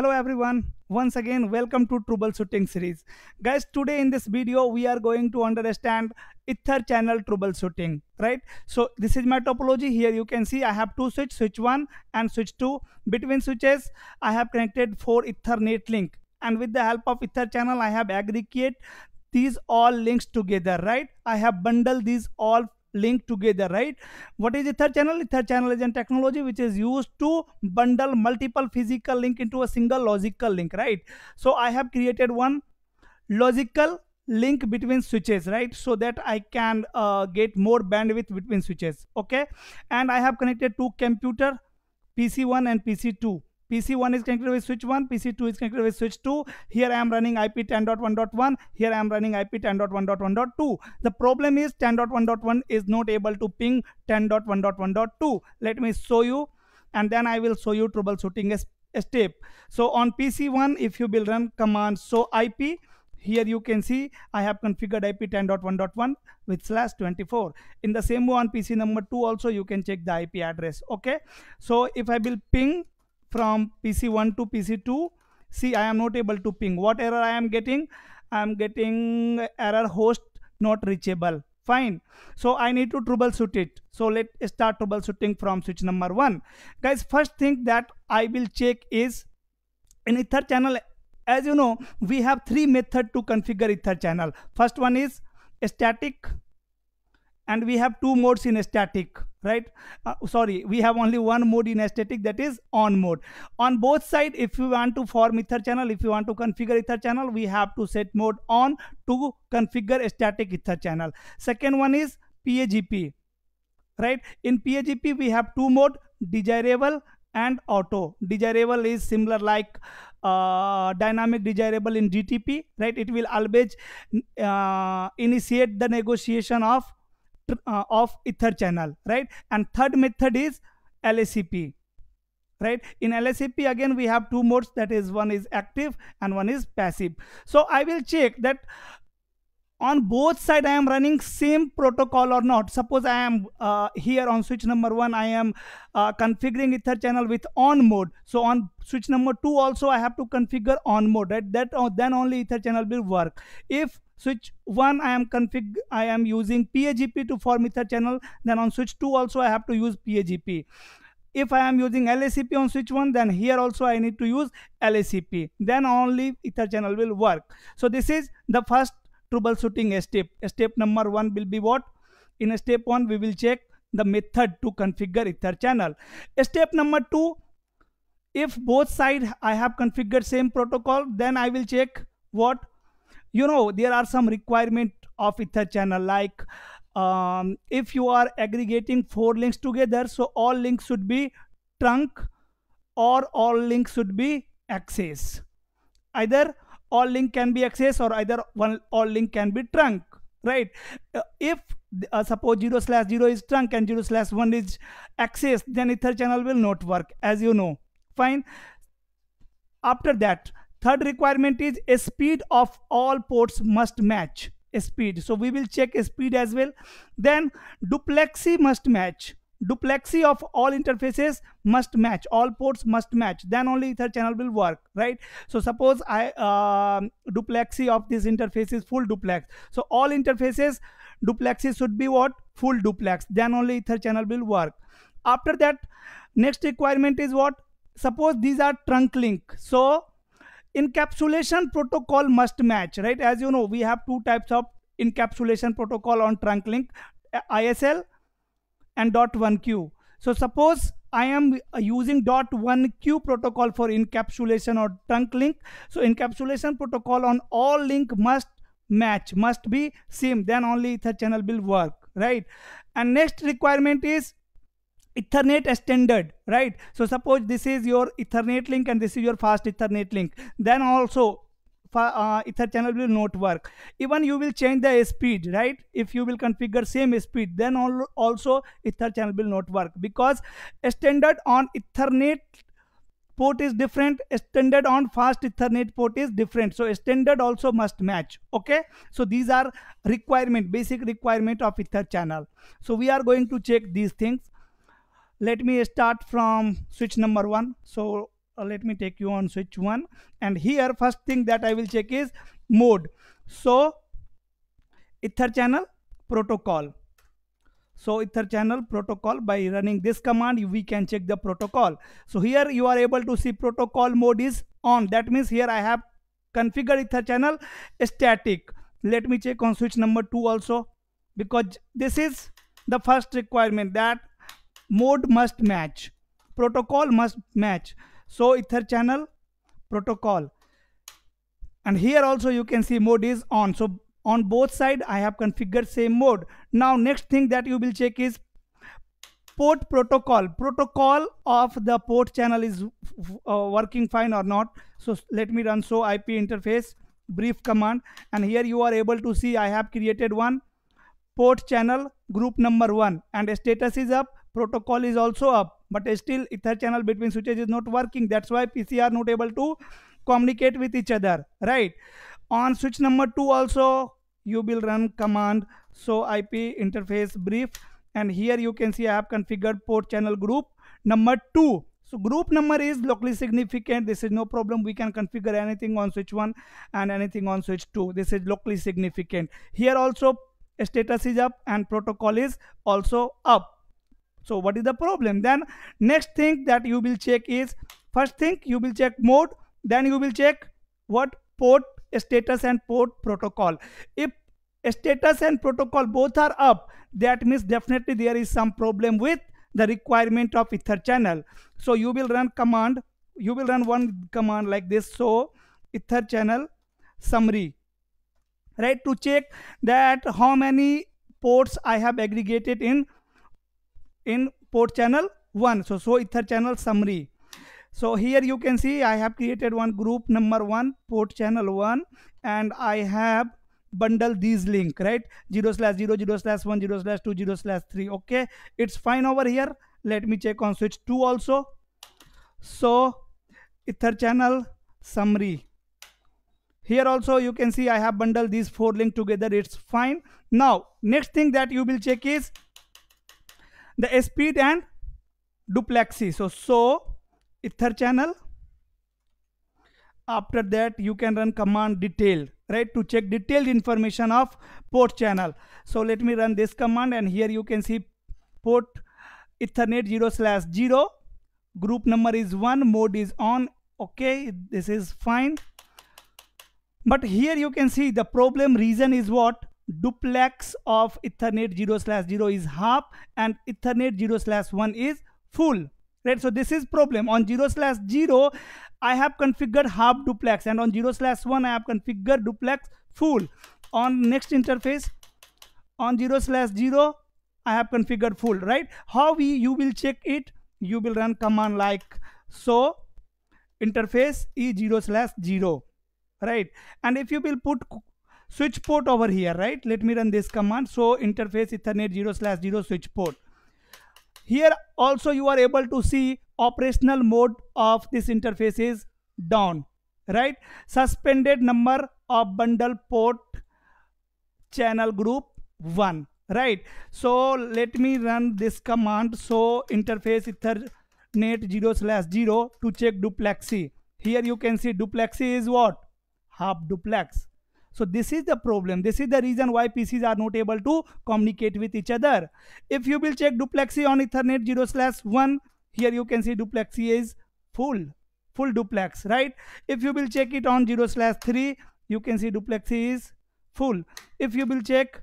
Hello everyone, once again welcome to troubleshooting series. Guys, today in this video we are going to understand ether channel troubleshooting, right? So this is my topology. Here you can see I have two switches, switch 1 and switch 2. Between switches I have connected 4 ethernet link, and with the help of ether channel I have aggregate these all links together, right? I have bundled these all linked together, right? What is ether channel? Ether channel is a technology which is used to bundle multiple physical link into a single logical link, right? So I have created one logical link between switches, right, so that I can get more bandwidth between switches. Okay, and I have connected 2 computer, PC1 and PC2. PC1 is connected with switch 1, PC2 is connected with switch 2. Here I am running IP 10.1.1, here I am running IP 10.1.1.2. The problem is 10.1.1 is not able to ping 10.1.1.2. Let me show you, and then I will show you troubleshooting step. So on PC1, if you will run command show IP, here you can see I have configured IP 10.1.1 with /24. In the same way on PC number 2 also you can check the IP address. Okay, so if I will ping from PC1 to PC2, see I am not able to ping. What error I am getting? I am getting error host not reachable. Fine, so I need to troubleshoot it. So let's start troubleshooting from switch number 1. Guys, first thing that I will check is in ether channel, as you know, we have 3 methods to configure ether channel. First one is static, and we have 2 modes in static, right? We have only 1 mode in static, that is on mode. On both sides, if you want to form ether channel, if you want to configure ether channel, we have to set mode on to configure static ether channel. Second one is PAGP, right? In PAGP we have 2 mode, desirable and auto. Desirable is similar like dynamic desirable in DTP, right? It will always initiate the negotiation of ether channel, right? And third method is LACP, right? In LACP again we have 2 modes, that is one is active and one is passive. So I will check that on both side I am running same protocol or not. Suppose I am here on switch number 1 I am configuring ether channel with on mode, so on switch number 2 also I have to configure on mode, right? That then only ether channel will work. If switch 1 I am using PAGP to form ether channel, then on switch 2 also I have to use PAGP. If I am using LACP on switch 1, then here also I need to use LACP, then only ether channel will work. So this is the first troubleshooting step. Step number 1 will be what? In step 1 we will check the method to configure ether channel. Step number 2, if both sides I have configured same protocol, then I will check what? You know, there are some requirement of ether channel, like if you are aggregating 4 links together, so all links should be trunk or all links should be access. Either all link can be access or either all link can be trunk, right? If suppose 0/0 is trunk and 0/1 is access, then ether channel will not work, as you know. Fine. After that, third requirement is a speed of all ports must match. A speed, so we will check a speed as well. Then duplexy must match. Duplexy of all interfaces must match, all ports must match, then only ether channel will work, right? So suppose I duplexy of this interface is full duplex, so all interfaces duplexes should be what? Full duplex, then only ether channel will work. After that, next requirement is what? Suppose these are trunk link, so encapsulation protocol must match, right? As you know, we have 2 types of encapsulation protocol on trunk link, ISL and dot1q. So suppose I am using dot1q protocol for encapsulation or trunk link, so encapsulation protocol on all link must match, must be same, then only ether channel will work, right? And next requirement is Ethernet standard, right? So suppose this is your Ethernet link and this is your fast Ethernet link, then also ether channel will not work. Even you will change the speed, right? If you will configure same speed, then also ether channel will not work, because standard on Ethernet port is different, standard on fast Ethernet port is different, so standard also must match. Okay, so these are requirement, basic requirement of ether channel. So we are going to check these things. Let me start from switch number 1. So let me take you on switch 1, and here first thing that I will check is mode. So EtherChannel protocol. So EtherChannel protocol, by running this command we can check the protocol. So here you are able to see protocol mode is on. That means here I have configured EtherChannel static. Let me check on switch number 2 also, because this is the first requirement, that mode must match, protocol must match. So EtherChannel protocol, and here also you can see mode is on. So on both sides I have configured same mode. Now next thing that you will check is port protocol. Protocol of the port channel is working fine or not. So let me run show IP interface brief command, and here you are able to see I have created one port channel group number 1, and status is up, protocol is also up, but still EtherChannel between switches is not working. That's why PC are not able to communicate with each other, right? On switch number 2 also you will run command show IP interface brief, and here you can see I have configured port channel group number 2. So group number is locally significant. This is no problem. We can configure anything on switch 1 and anything on switch 2. This is locally significant. Here also status is up and protocol is also up. So what is the problem? Then next thing that you will check is, first thing you will check mode, then you will check what port status and port protocol. If status and protocol both are up, that means definitely there is some problem with the requirement of EtherChannel. So you will run command, you will run one command like this, so EtherChannel summary, right, to check that how many ports I have aggregated in port channel 1. So EtherChannel summary. So here you can see I have created one group number 1 port channel 1, and I have bundled these link, right, 0/0/0/1 0/2 0/3. Okay, it's fine over here. Let me check on switch 2 also. So EtherChannel summary, here also you can see I have bundled these 4 link together. It's fine. Now next thing that you will check is the speed and duplexes. So EtherChannel, after that you can run command detailed, right, to check detailed information of port channel. So let me run this command, and here you can see port Ethernet 0/0, group number is 1, mode is on. Okay, this is fine. But here you can see the problem reason is what? Duplex of Ethernet 0/0 is half and Ethernet 0/1 is full, right? So this is problem. On 0/0 I have configured half duplex, and on 0/1 I have configured duplex full. On next interface, on 0/0 I have configured full, right? How you will check it? You will run command like so, interface e 0/0, right? And if you will put switch port over here, right, let me run this command. So interface Ethernet 0/0 switch port. Here also you are able to see operational mode of this interface is down, right? Suspended number of bundle port channel group 1, right? So let me run this command, so interface Ethernet 0/0 to check duplexy. Here you can see duplexy is what? Half duplex. So this is the problem. This is the reason why PCs are not able to communicate with each other. If you will check duplexy on Ethernet 0/1, here you can see duplexy is full duplex, right? If you will check it on 0/3, you can see duplexy is full. If you will check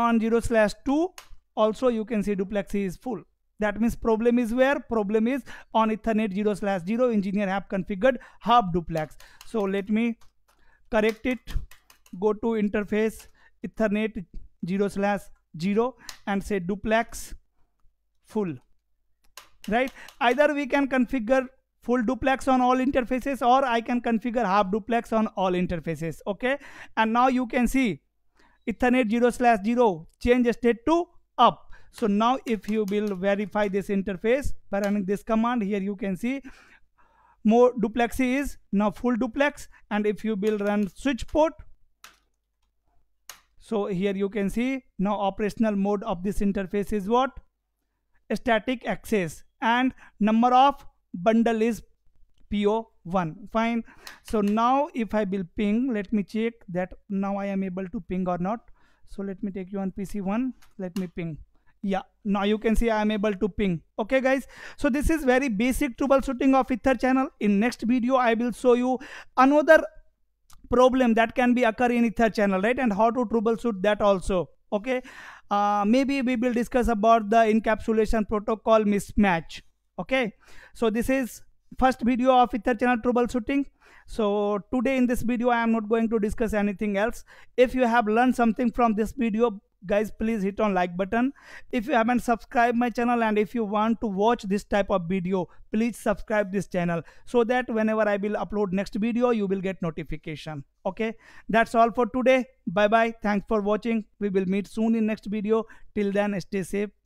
on 0/2, also you can see duplexy is full. That means problem is where? Problem is on Ethernet 0/0, engineer have configured half duplex. So let me correct it, go to interface Ethernet 0/0 and say duplex full, right? Either we can configure full duplex on all interfaces, or I can configure half duplex on all interfaces. Okay, and now you can see Ethernet 0/0 change state to up. So now if you will verify this interface by running this command, here you can see more duplexy is now full duplex. And if you will run switch port, so here you can see now operational mode of this interface is what? Static access, and number of bundle is PO1. Fine. So now if I will ping, let me check that now I am able to ping or not. So let me take you on PC1. Let me ping. Yeah, now you can see I am able to ping. Okay guys, so this is very basic troubleshooting of EtherChannel. In next video I will show you another problem that can be occur in EtherChannel, right, and how to troubleshoot that also. Okay, maybe we will discuss about the encapsulation protocol mismatch. Okay, so this is first video of EtherChannel troubleshooting. So today in this video I am not going to discuss anything else. If you have learned something from this video, guys, please hit on like button. If you haven't subscribed my channel, and if you want to watch this type of video, please subscribe this channel so that whenever I will upload next video, you will get notification. Okay, that's all for today. Bye bye. Thanks for watching. We will meet soon in next video. Till then, stay safe.